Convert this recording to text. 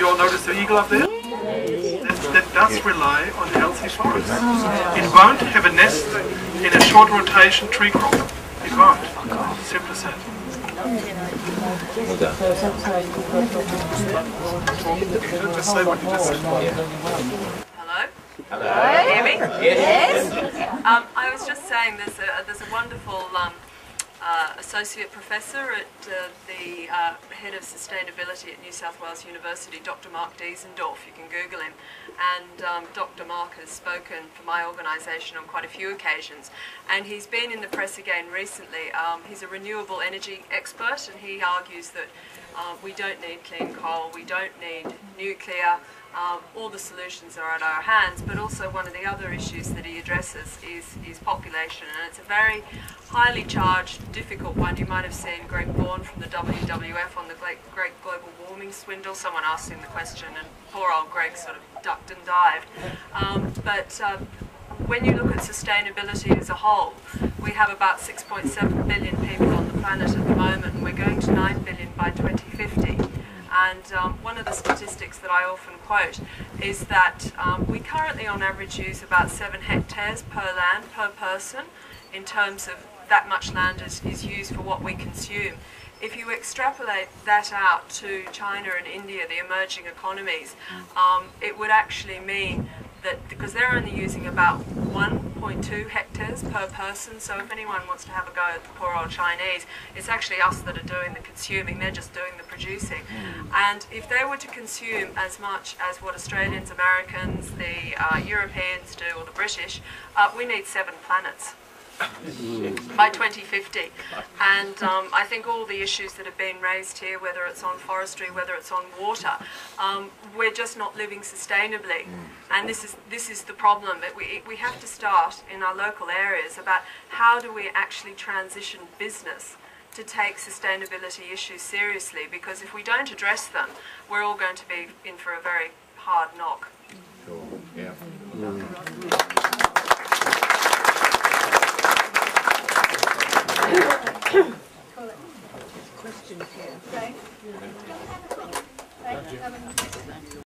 You all notice the eagle up there? That does rely on healthy forests. It won't have a nest in a short rotation tree crop. It won't. Simple as that. Hello. Can you hear me? Yes. I was just saying there's a wonderful associate professor at the head of sustainability at New South Wales University, Dr. Mark Diesendorf. You can Google him. And Dr. Mark has spoken for my organisation on quite a few occasions. And he's been in the press again recently. He's a renewable energy expert, and he argues that we don't need clean coal, we don't need nuclear. All the solutions are at our hands, but also one of the other issues that he addresses is population, and it's a very highly charged, difficult one. You might have seen Greg Bourne from the WWF on the great global warming swindle. Someone asked him the question, and poor old Greg sort of ducked and dived. When you look at sustainability as a whole, we have about 6.7 billion people on the planet at the moment, and we're going to 9 billion by 2050. And one of the statistics that I often quote is that we currently on average use about 7 hectares per person in terms of that much land is used for what we consume. If you extrapolate that out to China and India, the emerging economies, it would actually mean that because they're only using about 1.2 hectares per person, so if anyone wants to have a go at the poor old Chinese, it's actually us that are doing the consuming, they're just doing the producing. And if they were to consume as much as what Australians, Americans, the Europeans do, or the British, we need 7 planets. By 2050. And I think all the issues that have been raised here, whether it's on forestry, whether it's on water, we're just not living sustainably. And this is the problem, that we have to start in our local areas about how do we actually transition business to take sustainability issues seriously, because if we don't address them, we're all going to be in for a very hard knock. Sure. Yeah. Questions here. Okay.